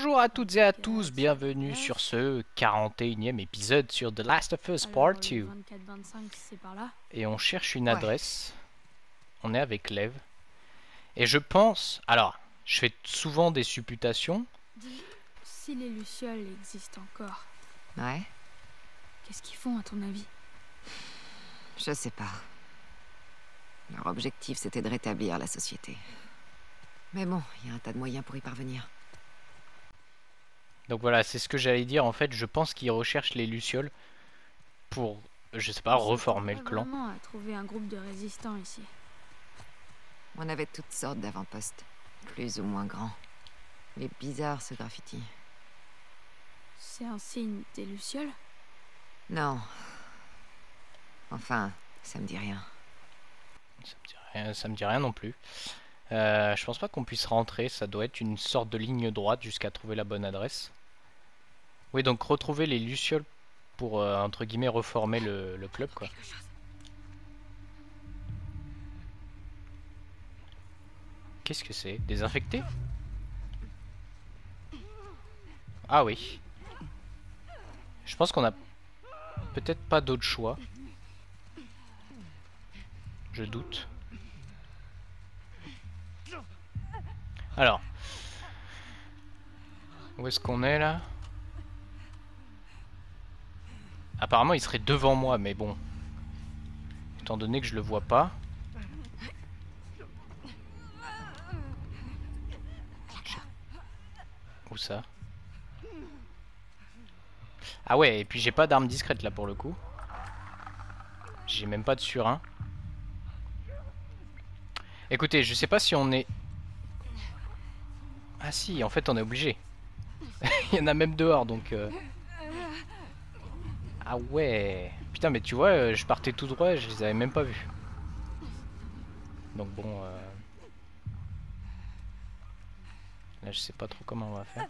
Bonjour à toutes et à tous, bienvenue sur ce 41e épisode sur The Last of Us Part 2. Et on cherche une adresse, on est avec Lev. Et je pense, alors, je fais souvent des supputations. Dis, si les Lucioles existent encore, ouais. Qu'est-ce qu'ils font à ton avis? Je sais pas. Leur objectif c'était de rétablir la société. Mais bon, il y a un tas de moyens pour y parvenir. Donc voilà, c'est ce que j'allais dire. En fait, je pense qu'ils recherchent les Lucioles pour, je sais pas, reformer le clan. Vraiment à trouver un groupe de résistants ici. On avait toutes sortes d'avant-postes, plus ou moins grands. Mais bizarre ce graffiti. C'est un signe des Lucioles? Non. Enfin, ça me dit rien. Ça me dit rien non plus. Je pense pas qu'on puisse rentrer, ça doit être une sorte de ligne droite jusqu'à trouver la bonne adresse. Oui, donc retrouver les Lucioles pour, entre guillemets, reformer le club, quoi. Qu'est-ce que c'est? Désinfecté? Ah oui. Je pense qu'on a peut-être pas d'autre choix. Je doute. Alors, où est-ce qu'on est là? Apparemment il serait devant moi, mais bon, étant donné que je le vois pas, où ça? Ah ouais, et puis j'ai pas d'arme discrète là pour le coup. J'ai même pas de surin. Écoutez, je sais pas si on est... Ah si, en fait on est obligé. Il y en a même dehors donc... Ah ouais. Putain mais tu vois, je partais tout droit et je les avais même pas vus. Donc bon... Là je sais pas trop comment on va faire.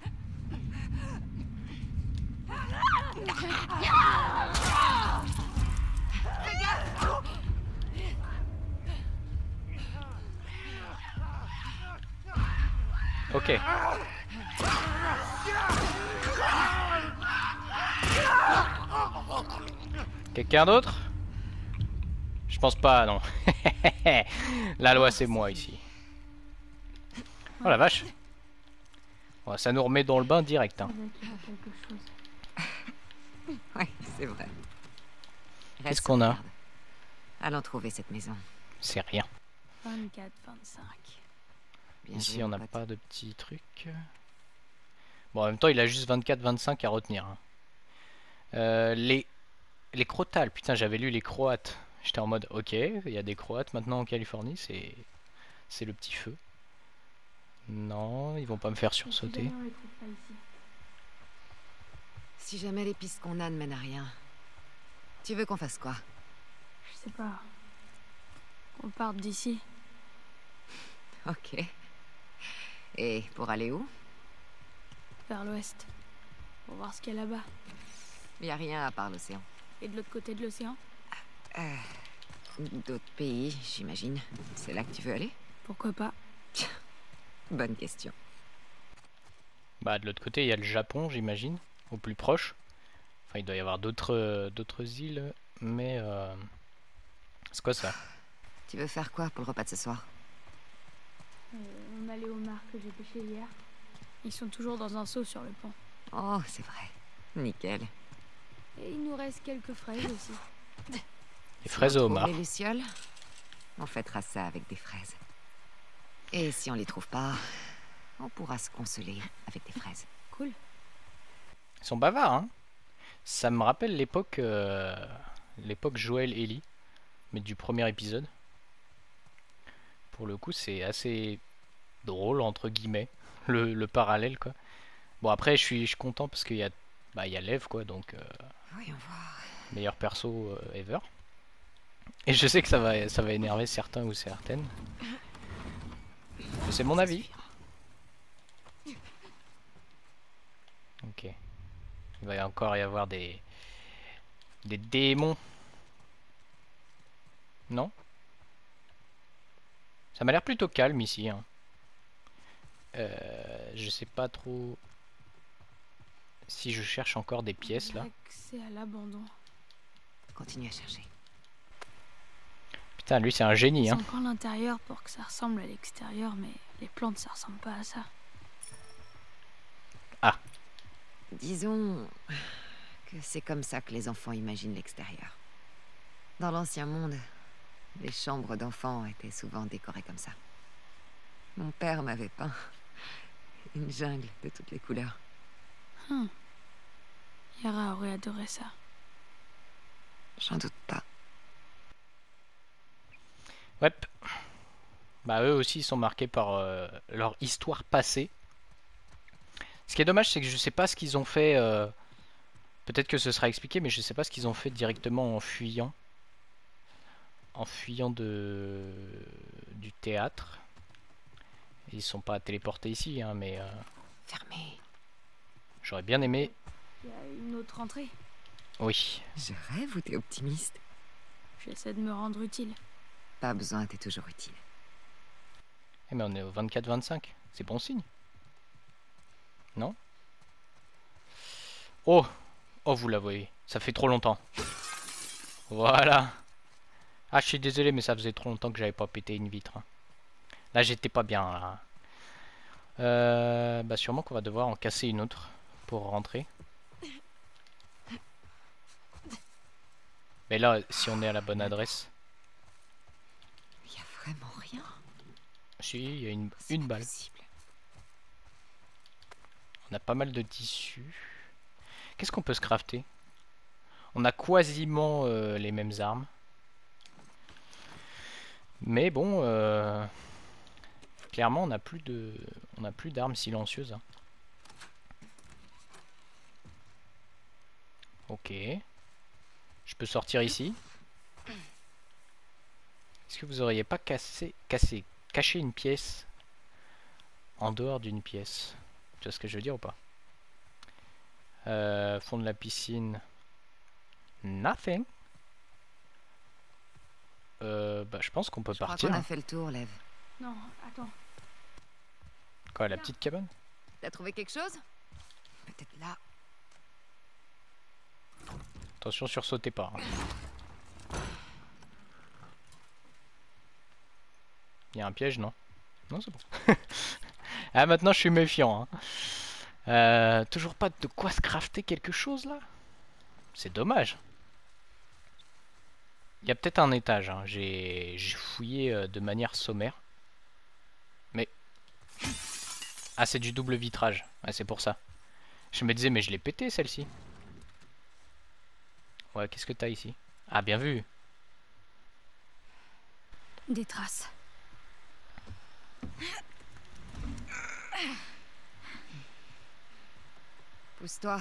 Ok. Quelqu'un d'autre? Je pense pas, non. La loi, c'est moi ici. Oh la vache. Bon, ça nous remet dans le bain direct. Hein. Ouais, c'est vrai. Qu'est-ce qu'on a? Allons trouver cette maison. C'est rien. 24, 25. Ici on n'a pas de petits trucs. Bon en même temps il a juste 24-25 à retenir. Les crotales, putain j'avais lu les croates. J'étais en mode ok, il y a des croates maintenant en Californie, c'est le petit feu. Non, ils vont pas me faire sursauter. Si jamais les pistes qu'on a ne mènent à rien, tu veux qu'on fasse quoi? Je sais pas. Qu'on parte d'ici. Ok. Et pour aller où? Vers l'ouest. Pour voir ce qu'il y a là-bas. Il n'y a rien à part l'océan. Et de l'autre côté de l'océan? D'autres pays, j'imagine. C'est là que tu veux aller? Pourquoi pas? Bonne question. Bah de l'autre côté, il y a le Japon, j'imagine. Au plus proche. Enfin, il doit y avoir d'autres îles. Mais... C'est quoi ça? Tu veux faire quoi pour le repas de ce soir? On allait au mar que j'ai pêché hier. Ils sont toujours dans un seau sur le pont. Oh, c'est vrai. Nickel. Et il nous reste quelques fraises aussi. Les fraises au mar. Les lucioles, on fêtera ça avec des fraises. Et si on les trouve pas, on pourra se consoler avec des fraises. Cool. Ils sont bavards, hein. Ça me rappelle l'époque... l'époque Joël et Ellie, mais du premier épisode. Pour le coup, c'est assez drôle, entre guillemets, le parallèle, quoi. Bon, après, je suis content parce qu'il y a, bah, il y a Lev, quoi, donc... oui, meilleur perso ever. Et je sais que ça va énerver certains ou certaines. C'est mon avis. Ok. Il va encore y avoir des démons. Non ? Ça m'a l'air plutôt calme ici. Hein. Je sais pas trop si je cherche encore des pièces là. C'est à l'abandon. Continue à chercher. Putain, lui c'est un génie. Hein. C'est encore l'intérieur pour que ça ressemble à l'extérieur, mais les plantes ça ressemble pas à ça. Ah. Disons que c'est comme ça que les enfants imaginent l'extérieur. Dans l'ancien monde, les chambres d'enfants étaient souvent décorées comme ça. Mon père m'avait peint une jungle de toutes les couleurs. Yara aurait adoré ça. J'en doute pas. Ouais. Bah eux aussi ils sont marqués par leur histoire passée. Ce qui est dommage c'est que je sais pas ce qu'ils ont fait. Peut-être que ce sera expliqué, mais je sais pas ce qu'ils ont fait directement en fuyant. En fuyant du théâtre. Ils sont pas téléportés ici, hein, mais... Fermé. J'aurais bien aimé... Il y a une autre entrée. Oui. Je rêve ou t'es optimiste? J'essaie de me rendre utile. Pas besoin, t'es toujours utile. Eh mais on est au 24-25, c'est bon signe. Non? Oh! Oh, vous la voyez, ça fait trop longtemps. Voilà. Ah, je suis désolé, mais ça faisait trop longtemps que j'avais pas pété une vitre. Hein. Là, j'étais pas bien. Là. Bah, sûrement qu'on va devoir en casser une autre pour rentrer. Mais là, si on est à la bonne adresse. Il y a vraiment rien. Si, il y a une balle. Possible. On a pas mal de tissus. Qu'est-ce qu'on peut se crafter? On a quasiment les mêmes armes. Mais bon, clairement, on n'a plus de, on n'a plus d'armes silencieuses. Hein. Ok. Je peux sortir ici. Est-ce que vous auriez pas caché une pièce en dehors d'une pièce? Tu vois ce que je veux dire ou pas? Fond de la piscine. Nothing. Bah, je pense qu'on peut partir. On a fait le tour, Lev. Non, attends. Quoi, la petite cabane? T'as trouvé quelque chose? Peut-être là. Attention, sursautez pas. Hein. Il y a un piège, non? Non, c'est bon. Ah, maintenant je suis méfiant. Hein. Toujours pas de quoi se crafter quelque chose là? C'est dommage. Il y a peut-être un étage, hein. J'ai fouillé de manière sommaire. Mais... Ah, c'est du double vitrage, ouais, c'est pour ça. Je me disais, mais je l'ai pété celle-ci. Ouais, qu'est-ce que t'as ici? Ah, bien vu. Des traces. Pousse-toi.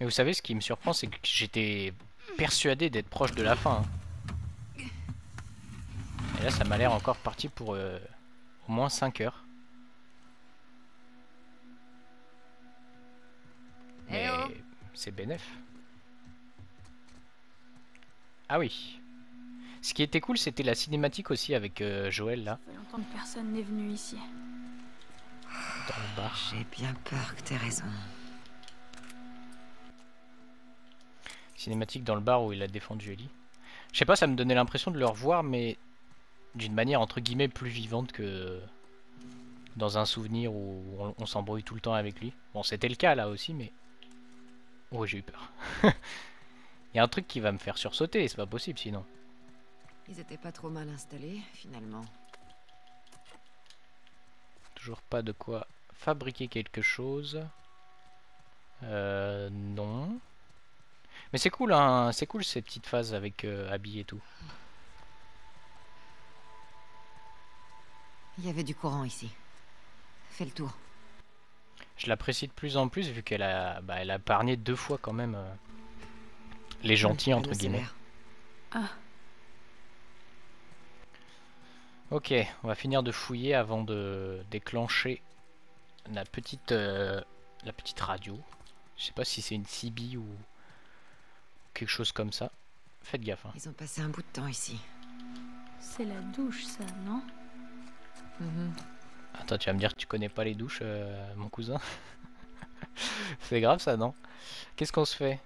Mais vous savez, ce qui me surprend, c'est que j'étais persuadé d'être proche de la fin. Hein. Et là, ça m'a l'air encore parti pour au moins 5 heures. Mais c'est bénef. Ah oui. Ce qui était cool, c'était la cinématique aussi avec Joël, là. Ça fait longtemps que personne n'est venu ici. Dans le bar. J'ai bien peur que t'aies raison. Cinématique dans le bar où il a défendu Ellie. Je sais pas, ça me donnait l'impression de le revoir, mais d'une manière entre guillemets plus vivante que dans un souvenir où on s'embrouille tout le temps avec lui. Bon, c'était le cas là aussi, mais... Oh, j'ai eu peur. Il y a un truc qui va me faire sursauter, c'est pas possible sinon. Ils étaient pas trop mal installés, finalement. Toujours pas de quoi fabriquer quelque chose. Non... Mais c'est cool, hein, c'est cool ces petites phases avec Abby et tout. Il y avait du courant ici. Fais le tour. Je l'apprécie de plus en plus vu qu'elle a, bah, elle a épargné 2 fois quand même les gentils entre guillemets. Ah. Ok, on va finir de fouiller avant de déclencher la petite radio. Je sais pas si c'est une CB ou... quelque chose comme ça. Faites gaffe. Hein. Ils ont passé un bout de temps ici. C'est la douche, ça, non? Ah Toi, tu vas me dire que tu connais pas les douches, mon cousin. C'est grave ça, non? Qu'est-ce qu'on se fait?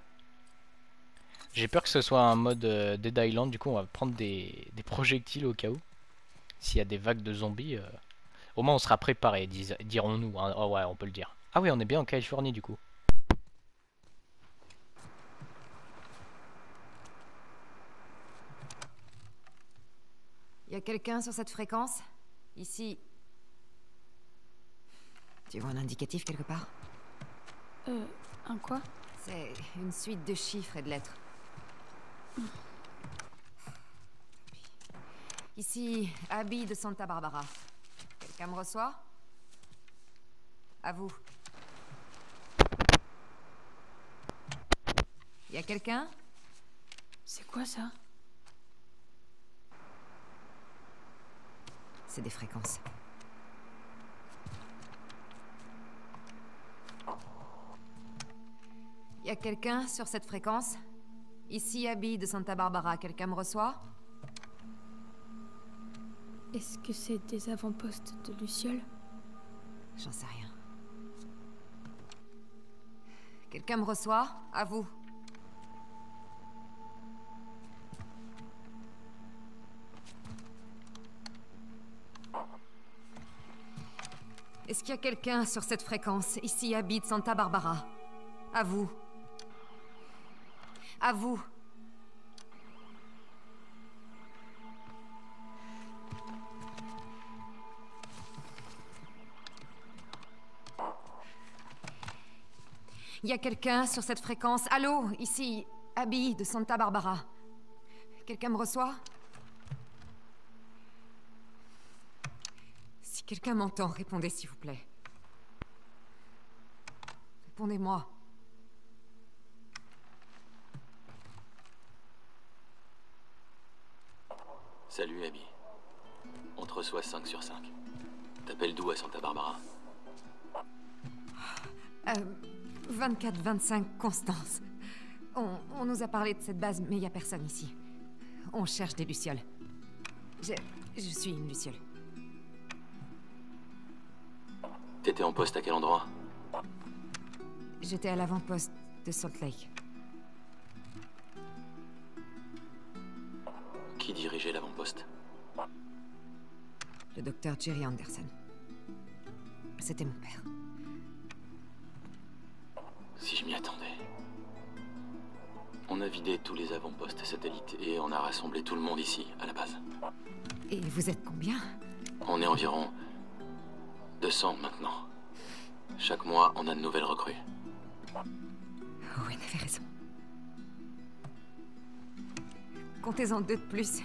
J'ai peur que ce soit un mode Dead Island, du coup on va prendre des projectiles au cas où. S'il y a des vagues de zombies, au moins on sera préparé, dirons-nous. Hein. Oh ouais, on peut le dire. Ah oui, on est bien en Californie du coup. Y a quelqu'un sur cette fréquence? Ici. Tu vois un indicatif quelque part? Un quoi? C'est une suite de chiffres et de lettres. Ici, Abby de Santa Barbara. Quelqu'un me reçoit? À vous. Y a quelqu'un? C'est quoi ça? C'est des fréquences. Y a quelqu'un sur cette fréquence? Ici Abby de Santa Barbara, quelqu'un me reçoit? Est-ce que c'est des avant-postes de Lucioles? J'en sais rien. Quelqu'un me reçoit? À vous. Est-ce qu'il y a quelqu'un sur cette fréquence? Ici Abby de Santa Barbara. À vous. À vous. Il y a quelqu'un sur cette fréquence. Allô, ici, Abby de Santa Barbara. Quelqu'un me reçoit? Si quelqu'un m'entend, répondez s'il vous plaît. Répondez-moi. Salut Abby. On te reçoit 5 sur 5. T'appelles d'où à Santa Barbara? 24-25 Constance. On nous a parlé de cette base, mais il n'y a personne ici. On cherche des Lucioles. Je suis une Luciole. T'étais en poste à quel endroit? J'étais à l'avant-poste de Salt Lake. Qui dirigeait l'avant-poste? Le docteur Jerry Anderson. C'était mon père. Si je m'y attendais. On a vidé tous les avant-postes satellites et on a rassemblé tout le monde ici, à la base. Et vous êtes combien? On est environ 200 maintenant. Chaque mois, on a de nouvelles recrues. Owen avait raison. Comptez-en 2 de plus.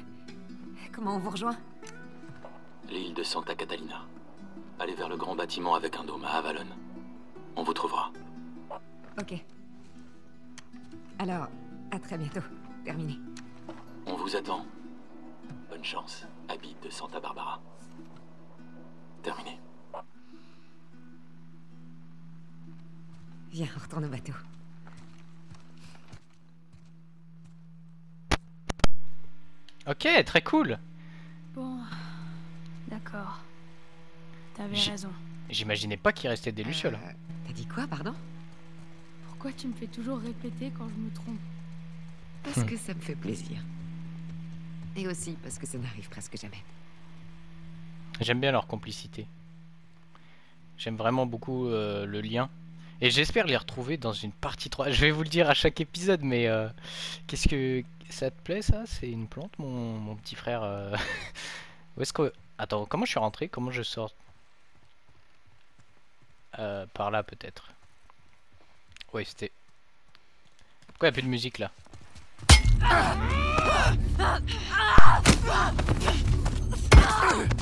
Comment on vous rejoint? L'île de Santa Catalina. Allez vers le grand bâtiment avec un dôme à Avalon. On vous trouvera. Ok. Alors, à très bientôt. Terminé. On vous attend. Bonne chance, Abby de Santa Barbara. Terminé. Viens, on retourne au bateau. Ok, très cool. Bon, d'accord. T'avais raison. J'imaginais pas qu'il restait des Lucioles. T'as dit quoi, pardon? Pourquoi tu me fais toujours répéter quand je me trompe? Parce que ça me fait plaisir. Et aussi parce que ça n'arrive presque jamais. J'aime bien leur complicité. J'aime vraiment beaucoup le lien. Et j'espère les retrouver dans une partie 3. Je vais vous le dire à chaque épisode, mais qu'est-ce que... Ça te plaît ça? C'est une plante, mon petit frère Où est-ce que... Attends, comment je suis rentré? Comment je sors? Par là peut-être. Ouais, c'était... Pourquoi il n'y a plus de musique là? Stop!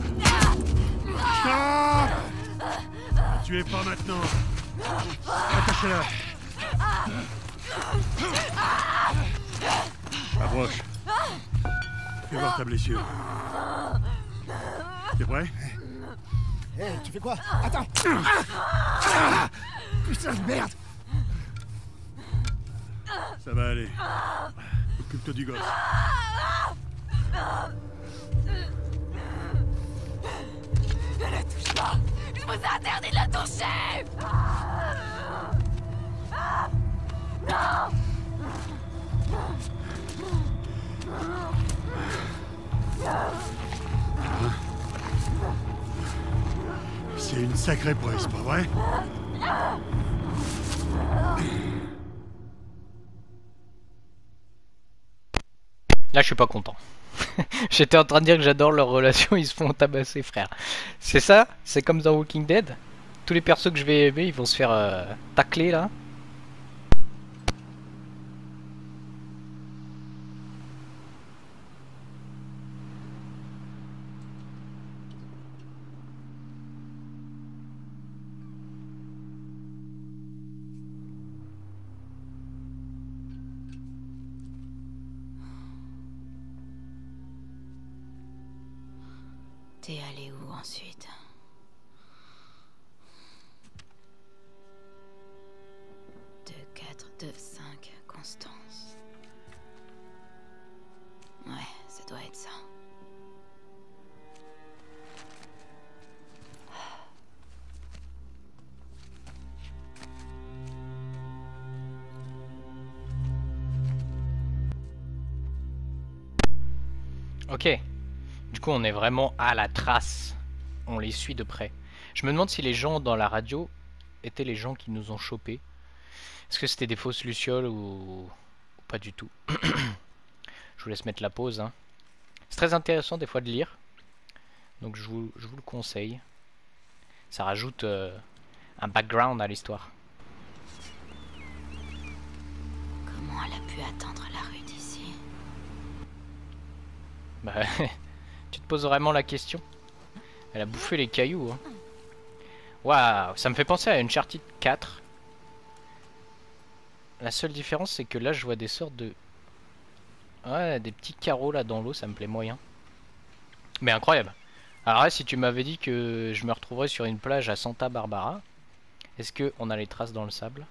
Stop! Tu es pas maintenant! Attachez-la! Approche! Fais voir ta blessure! T'es prêt? Hé, hey, tu fais quoi? Attends! Putain de merde! Ça va aller. Occupe-toi du gosse. Ne la touche pas! Je vous interdis de la toucher! Non! C'est une sacrée presse, pas vrai? Là, je suis pas content. J'étais en train de dire que j'adore leur relation, ils se font tabasser, frère. C'est ça? C'est comme dans Walking Dead? Tous les persos que je vais aimer, ils vont se faire tacler, là. T'es allé où ensuite? De 4, 2, 5, Constance. Ouais, ça doit être ça. Ok. Du coup, on est vraiment à la trace. On les suit de près. Je me demande si les gens dans la radio étaient les gens qui nous ont chopés. Est-ce que c'était des fausses lucioles ou pas du tout? Je vous laisse mettre la pause. Hein. C'est très intéressant des fois de lire. Donc je vous le conseille. Ça rajoute un background à l'histoire. Comment elle a pu attendre la rue d'ici? Bah... Tu te poses vraiment la question? Elle a bouffé les cailloux. Hein. Waouh, ça me fait penser à Uncharted 4. La seule différence, c'est que là, je vois des sortes de... Ouais, des petits carreaux là dans l'eau, ça me plaît moyen. Mais incroyable. Alors là, si tu m'avais dit que je me retrouverais sur une plage à Santa Barbara, est-ce qu'on a les traces dans le sable?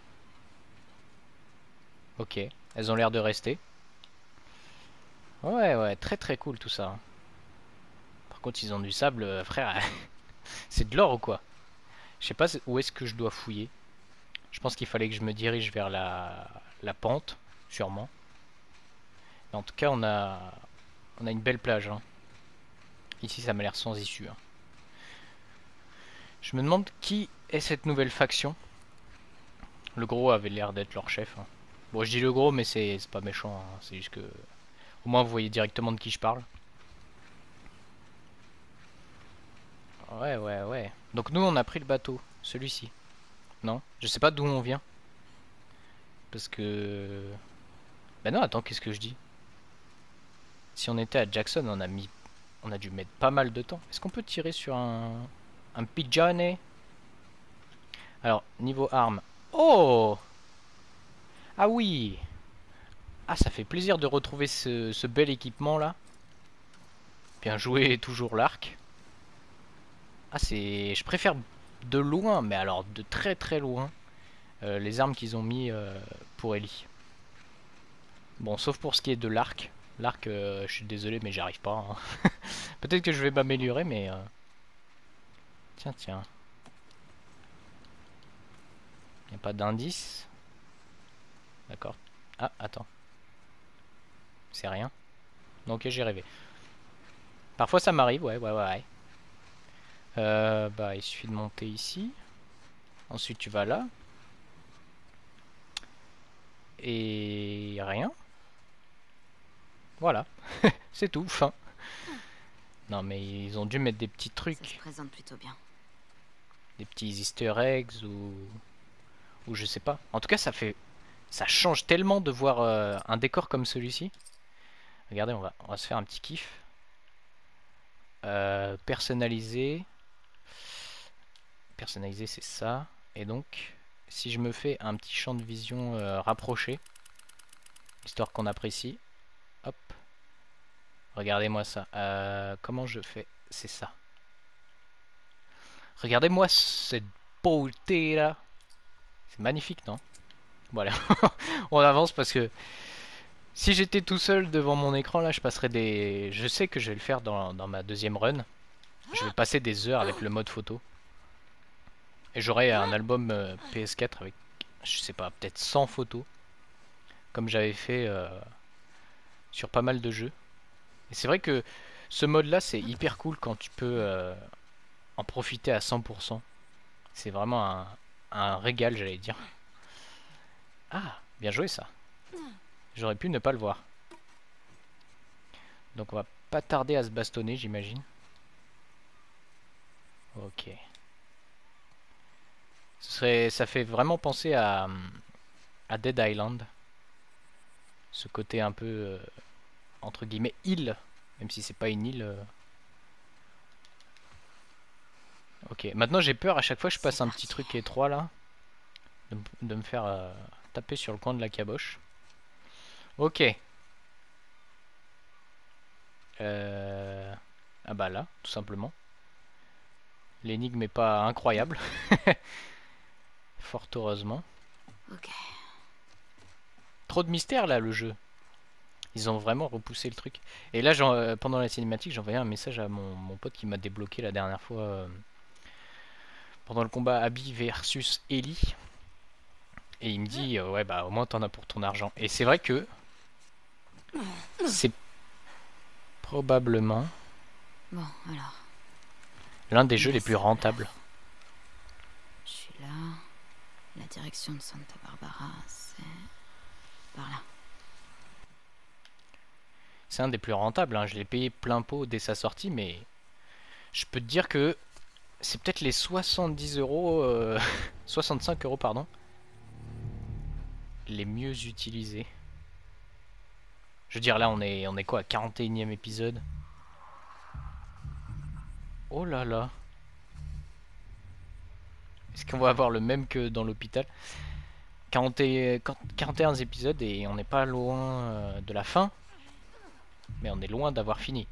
Ok, elles ont l'air de rester. Ouais, ouais, très très cool tout ça. Hein. Quand ils ont du sable, frère, c'est de l'or ou quoi? Je sais pas où est-ce que je dois fouiller. Je pense qu'il fallait que je me dirige vers la pente, sûrement. Mais en tout cas, on a une belle plage. Hein. Ici, ça m'a l'air sans issue. Hein. Je me demande qui est cette nouvelle faction. Le gros avait l'air d'être leur chef. Hein. Bon, je dis le gros, mais c'est pas méchant. Hein. C'est juste que... Au moins, vous voyez directement de qui je parle. Ouais, ouais, ouais. Donc nous, on a pris le bateau. Celui-ci. Non? Je sais pas d'où on vient. Parce que... Ben non, attends, qu'est-ce que je dis? Si on était à Jackson, on a dû mettre pas mal de temps. Est-ce qu'on peut tirer sur un pigeonnet? Alors, niveau armes. Oh! Ah oui! Ah, ça fait plaisir de retrouver ce bel équipement-là. Bien joué, toujours l'arc. Ah c'est... Je préfère de loin, mais alors de très très loin, les armes qu'ils ont mis pour Ellie. Bon, sauf pour ce qui est de l'arc. L'arc, je suis désolé, mais j'arrive pas. Hein. Peut-être que je vais m'améliorer, mais... Tiens, tiens. Y a pas d'indice. D'accord. Ah, attends. C'est rien. Non, ok, j'ai rêvé. Parfois ça m'arrive, ouais, ouais, ouais. Bah il suffit de monter ici. Ensuite tu vas là. Et rien. Voilà. C'est tout, fin. Non mais ils ont dû mettre des petits trucs. Ça se présente plutôt bien. Des petits easter eggs ou je sais pas. En tout cas ça fait... Ça change tellement de voir un décor comme celui-ci. Regardez, on va se faire un petit kiff. Personnaliser. Personnaliser, c'est ça. Et donc, si je me fais un petit champ de vision rapproché, histoire qu'on apprécie, hop, regardez-moi ça. Comment je fais? C'est ça. Regardez-moi cette beauté là. C'est magnifique, non? Voilà, on avance parce que si j'étais tout seul devant mon écran là, je passerais des... Je sais que je vais le faire dans ma deuxième run. Je vais passer des heures avec le mode photo. Et j'aurai un album PS4 avec, je sais pas, peut-être 100 photos. Comme j'avais fait sur pas mal de jeux. Et c'est vrai que ce mode là, c'est hyper cool quand tu peux en profiter à 100%. C'est vraiment un régal, j'allais dire. Ah, bien joué ça. J'aurais pu ne pas le voir. Donc on va pas tarder à se bastonner, j'imagine. Ok. Ça fait vraiment penser à Dead Island. Ce côté un peu, entre guillemets, île. Même si c'est pas une île. Ok, maintenant j'ai peur, à chaque fois je passe un petit truc étroit là. De me faire taper sur le coin de la caboche. Ok. Ah bah là, tout simplement. L'énigme n'est pas incroyable. Fort heureusement. Okay. Trop de mystère là, le jeu. Ils ont vraiment repoussé le truc. Et là, pendant la cinématique, j'envoyais un message à mon pote qui m'a débloqué la dernière fois. Pendant le combat Abby versus Ellie. Et il me dit, ouais bah au moins t'en as pour ton argent. Et c'est vrai que... C'est probablement bon, alors l'un des jeux les plus rentables. Je suis là. La direction de Santa Barbara, c'est par là. C'est un des plus rentables, hein. Je l'ai payé plein pot dès sa sortie, mais je peux te dire que c'est peut-être les 70 euros, 65 euros pardon, les mieux utilisés. Je veux dire, là on est quoi, 41e épisode. Oh là là. Est-ce qu'on va avoir le même que dans l'hôpital? 41 épisodes et on n'est pas loin de la fin. Mais on est loin d'avoir fini.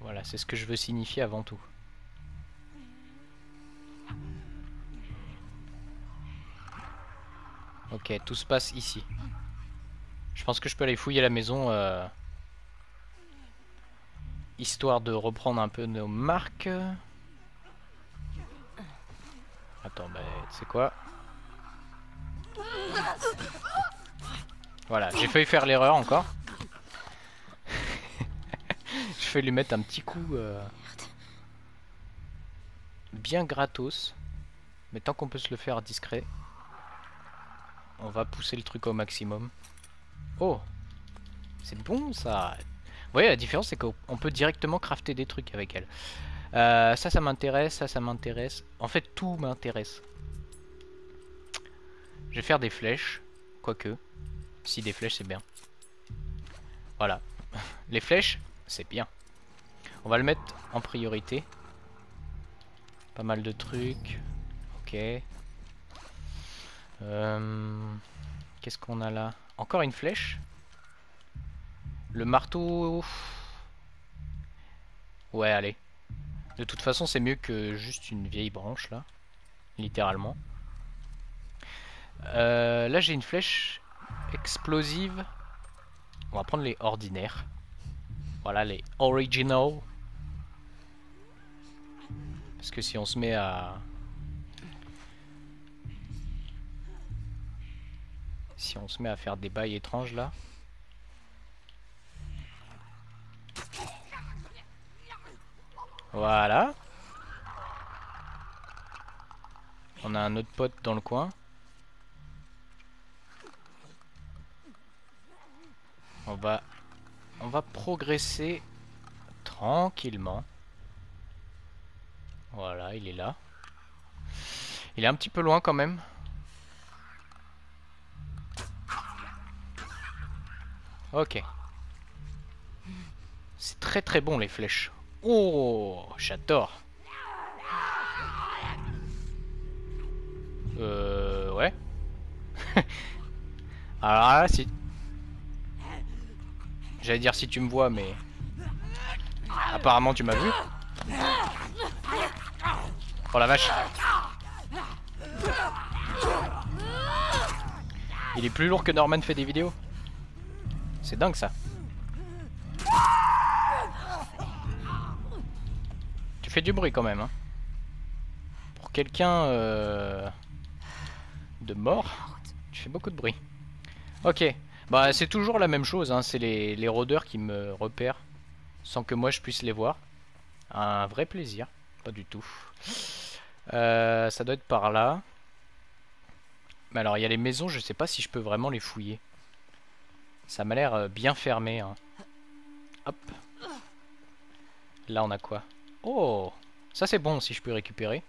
Voilà, c'est ce que je veux signifier avant tout. Ok, tout se passe ici. Je pense que je peux aller fouiller à la maison. Histoire de reprendre un peu nos marques. Attends, bah, tu sais quoi? Voilà, j'ai failli faire l'erreur encore. Je vais lui mettre un petit coup bien gratos. Mais tant qu'on peut se le faire discret, on va pousser le truc au maximum. Oh, c'est bon ça. Vous voyez la différence, c'est qu'on peut directement crafter des trucs avec elle. Ça m'intéresse, ça m'intéresse. En fait, tout m'intéresse. Je vais faire des flèches, quoique. Si des flèches, c'est bien. Voilà. Les flèches, c'est bien. On va le mettre en priorité. Pas mal de trucs. Ok. Qu'est-ce qu'on a là? Encore une flèche. Le marteau. Ouais, allez. De toute façon, c'est mieux que juste une vieille branche, là. Littéralement. Là, j'ai une flèche explosive. On va prendre les ordinaires. Voilà, les original. Parce que si on se met à... Si on se met à faire des bails étranges là. Voilà. On a un autre pote dans le coin. On va progresser tranquillement. Voilà, il est là. Il est un petit peu loin quand même. Ok. C'est très très bon les flèches. Oh, j'adore. Ouais. Alors là, si... J'allais dire si tu me vois, mais... Apparemment tu m'as vu. Oh la vache. Il est plus lourd que Norman fait des vidéos. C'est dingue ça. Tu fais du bruit quand même hein. Pour quelqu'un de mort, tu fais beaucoup de bruit. Ok, bah c'est toujours la même chose hein. C'est les rôdeurs qui me repèrent sans que moi je puisse les voir. Un vrai plaisir. Pas du tout. Ça doit être par là. Mais alors il y a les maisons, je sais pas si je peux vraiment les fouiller. Ça m'a l'air bien fermé hein. Hop. Là on a quoi? Oh, ça c'est bon si je peux récupérer.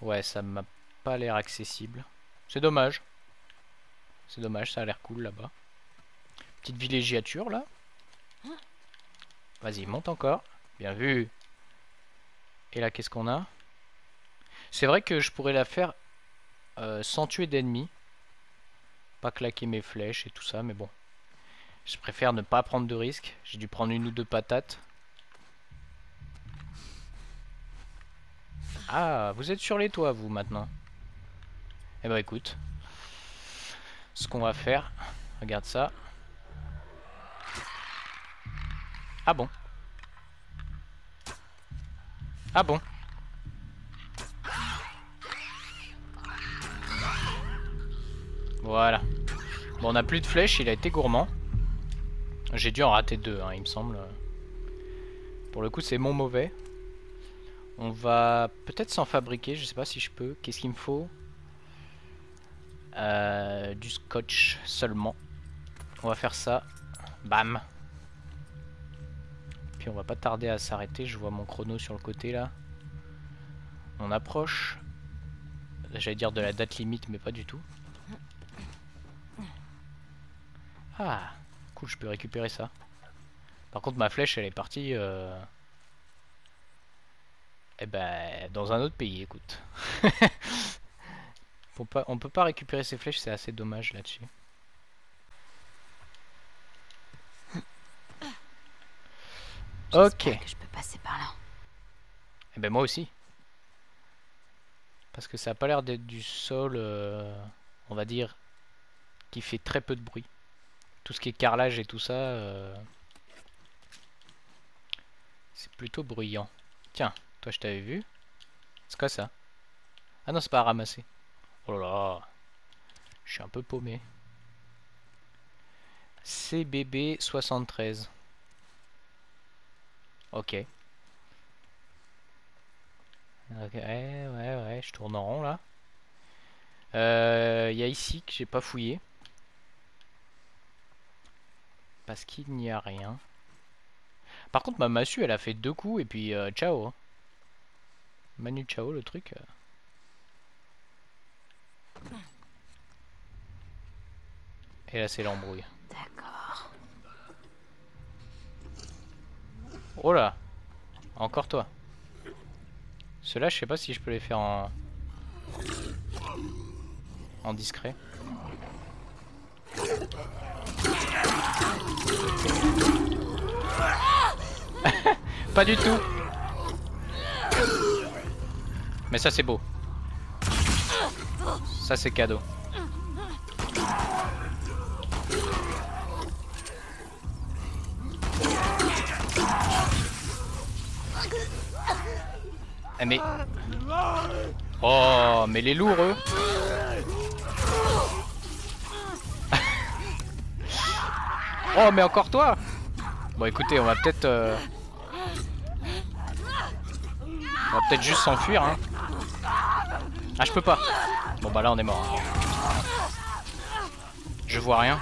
Ouais, ça m'a pas l'air accessible. C'est dommage. C'est dommage, ça a l'air cool là-bas. Petite villégiature là. Vas-y, monte encore. Bien vu. Et là qu'est-ce qu'on a? C'est vrai que je pourrais la faire sans tuer d'ennemis. Pas claquer mes flèches et tout ça, mais bon. Je préfère ne pas prendre de risques. J'ai dû prendre une ou deux patates. Ah, vous êtes sur les toits, vous, maintenant. Eh ben, écoute. Ce qu'on va faire... Regarde ça. Ah bon. Ah bon. Voilà. Bon, on n'a plus de flèches, il a été gourmand. J'ai dû en rater deux, hein, il me semble. Pour le coup, c'est mon mauvais. On va peut-être s'en fabriquer, je sais pas si je peux. Qu'est-ce qu'il me faut? Du scotch seulement. On va faire ça. Bam. Puis on va pas tarder à s'arrêter, je vois mon chrono sur le côté là. On approche. J'allais dire de la date limite, mais pas du tout. Ah, cool, je peux récupérer ça. Par contre, ma flèche, elle est partie... Eh ben, dans un autre pays, écoute. On peut pas récupérer ses flèches, c'est assez dommage là-dessus. Ok. Que je peux passer par là. Eh ben, moi aussi. Parce que ça a pas l'air d'être du sol, on va dire, qui fait très peu de bruit. Tout ce qui est carrelage et tout ça, c'est plutôt bruyant. Tiens, toi je t'avais vu. C'est quoi ça? Ah non, c'est pas à ramasser. Oh là là, je suis un peu paumé. CBB 73. Ok. Ok, ouais, je tourne en rond là. Il y a ici que j'ai pas fouillé. Parce qu'il n'y a rien. Par contre, ma massue, elle a fait deux coups et puis ciao. Manu ciao, le truc. Et là, c'est l'embrouille. D'accord. Oh là. Encore toi. Ceux-là, je sais pas si je peux les faire en... en discret. Pas du tout. Mais ça c'est beau. Ça c'est cadeau. Mais... Oh mais les lourds eux. Oh mais encore toi. Bon écoutez, on va peut-être juste s'enfuir hein. Ah je peux pas. Bon bah là on est mort. Je vois rien.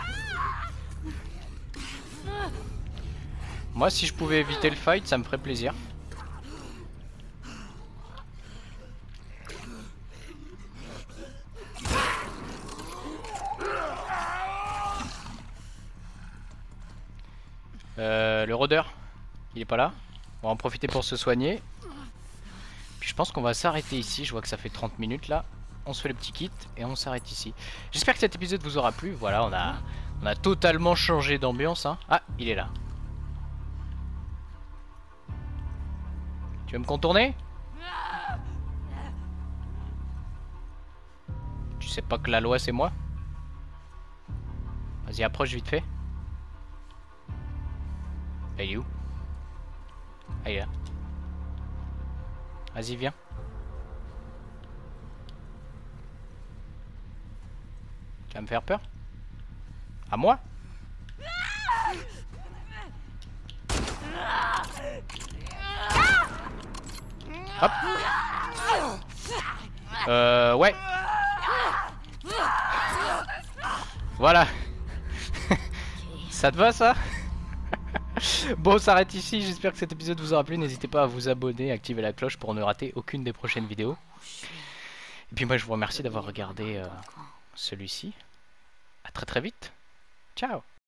Moi si je pouvais éviter le fight ça me ferait plaisir. Le rôdeur, il est pas là. On va en profiter pour se soigner. Puis je pense qu'on va s'arrêter ici. Je vois que ça fait 30 minutes là. On se fait le petit kit et on s'arrête ici. J'espère que cet épisode vous aura plu. Voilà, on a totalement changé d'ambiance hein. Ah, il est là. Tu veux me contourner? sais pas que la loi c'est moi. Vas-y, approche vite fait. Elle est où? Ah, il est là. Vas-y, viens. Tu vas me faire peur? À moi? Hop. Ouais. Voilà. Ça te va ça? Bon, on s'arrête ici. J'espère que cet épisode vous aura plu. N'hésitez pas à vous abonner, activer la cloche pour ne rater aucune des prochaines vidéos. Et puis moi je vous remercie d'avoir regardé celui-ci. À très très vite. Ciao.